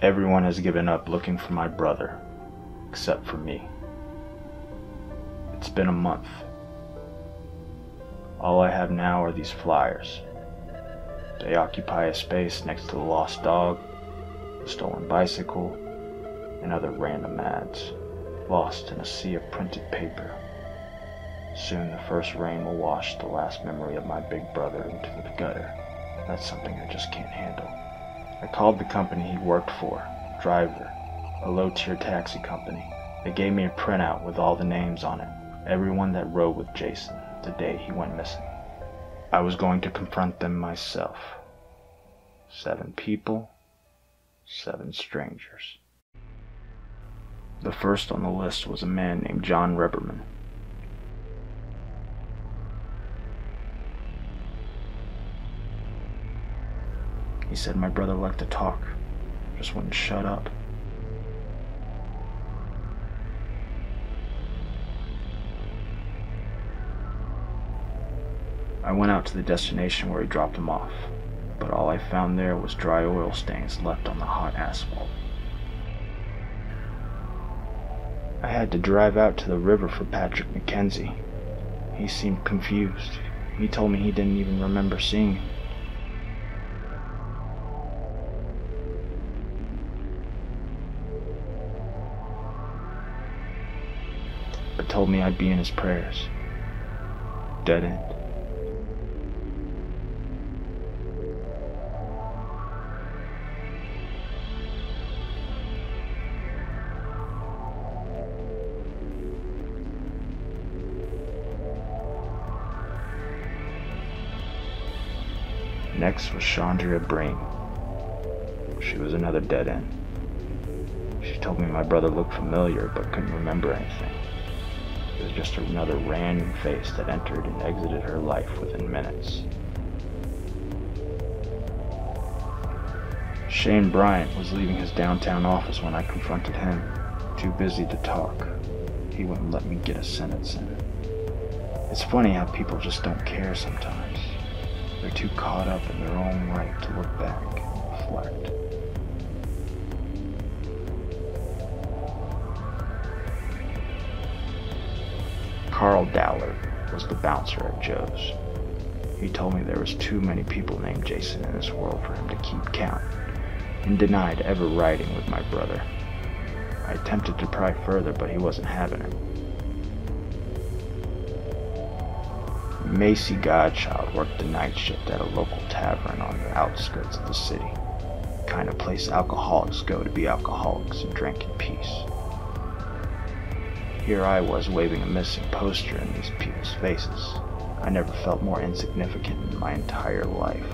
Everyone has given up looking for my brother, except for me. It's been a month. All I have now are these flyers. They occupy a space next to the lost dog, the stolen bicycle, and other random ads, lost in a sea of printed paper. Soon the first rain will wash the last memory of my big brother into the gutter. That's something I just can't handle. I called the company he worked for, Driver, a low-tier taxi company. They gave me a printout with all the names on it, everyone that rode with Jason the day he went missing. I was going to confront them myself. 7 people, 7 strangers. The first on the list was a man named John Reberman. He said my brother liked to talk, just wouldn't shut up. I went out to the destination where he dropped him off, but all I found there was dry oil stains left on the hot asphalt. I had to drive out to the river for Patrick McKenzie. He seemed confused. He told me he didn't even remember seeing him. But told me I'd be in his prayers. Dead end. Next was Chandria Breen. She was another dead end. She told me my brother looked familiar but couldn't remember anything. It was just another random face that entered and exited her life within minutes. Shane Bryant was leaving his downtown office when I confronted him. Too busy to talk. He wouldn't let me get a sentence in. It's funny how people just don't care sometimes. They're too caught up in their own right to look back and reflect. Carl Dowler was the bouncer at Joe's. He told me there was too many people named Jason in this world for him to keep count, and denied ever riding with my brother. I attempted to pry further, but he wasn't having it. Macy Godchild worked the night shift at a local tavern on the outskirts of the city, the kind of place alcoholics go to be alcoholics and drink in peace. Here I was waving a missing poster in these people's faces. I never felt more insignificant in my entire life.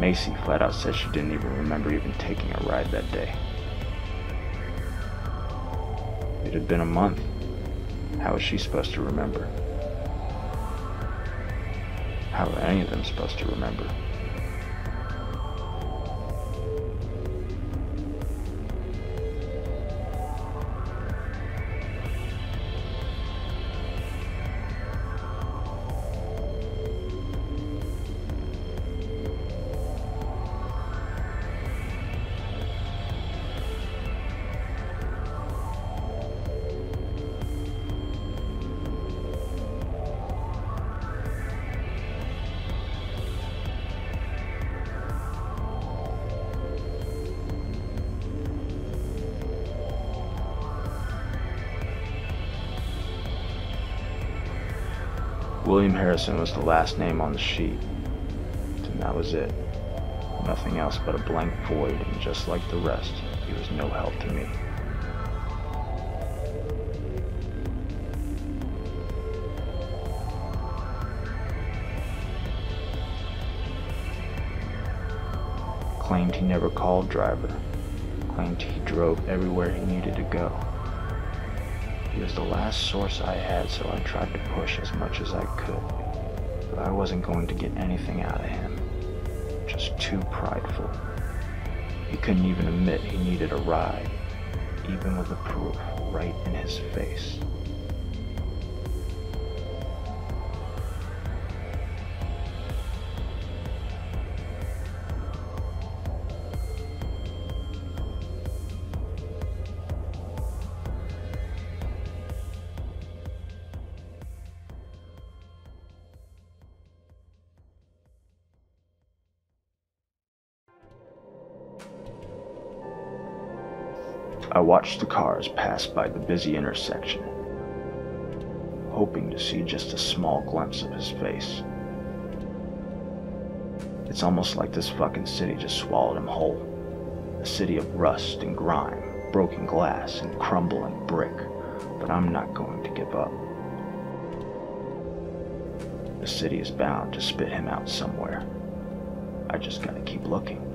Macy flat out said she didn't even remember even taking a ride that day. It had been a month. How was she supposed to remember? How were any of them supposed to remember? William Harrison was the last name on the sheet, and that was it. Nothing else but a blank void, and just like the rest, he was no help to me. Claimed he never called Driver. Claimed he drove everywhere he needed to go. He was the last source I had, so I tried to push as much as I could. but I wasn't going to get anything out of him. Just too prideful. He couldn't even admit he needed a ride, even with the proof right in his face. I watched the cars pass by the busy intersection, hoping to see just a small glimpse of his face. It's almost like this fucking city just swallowed him whole. A city of rust and grime, broken glass and crumbling brick, but I'm not going to give up. The city is bound to spit him out somewhere. I just gotta keep looking.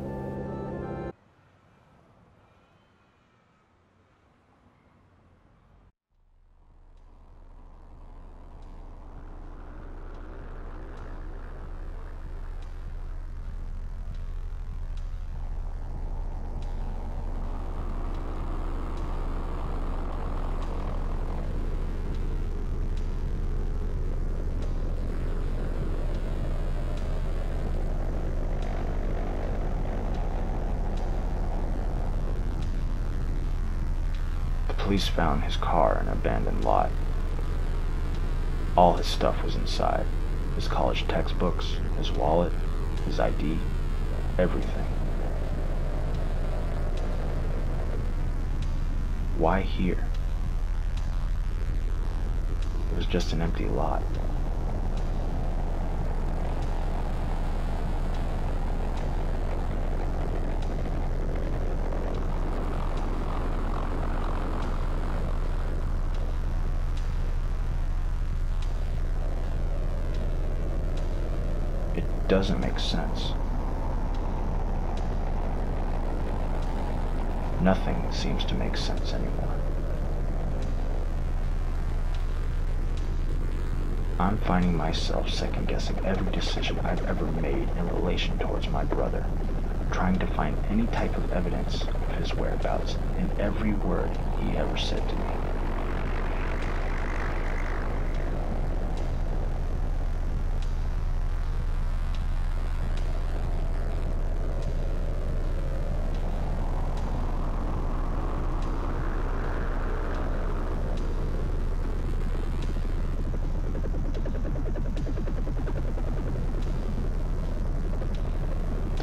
Police found his car in an abandoned lot. All his stuff was inside. His college textbooks, his wallet, his ID, everything. Why here? It was just an empty lot. Doesn't make sense. Nothing seems to make sense anymore. I'm finding myself second-guessing every decision I've ever made in relation towards my brother, trying to find any type of evidence of his whereabouts in every word he ever said to me.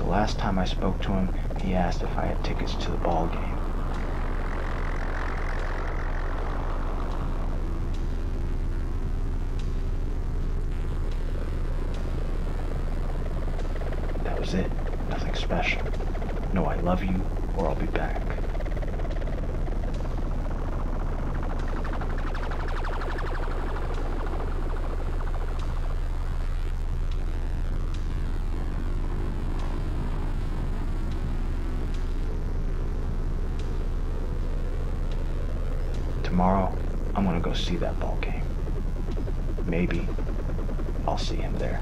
Last time I spoke to him, he asked if I had tickets to the ball game. That was it. Nothing special. No, I love you, or I'll be back. Tomorrow, I'm gonna go see that ball game. Maybe I'll see him there.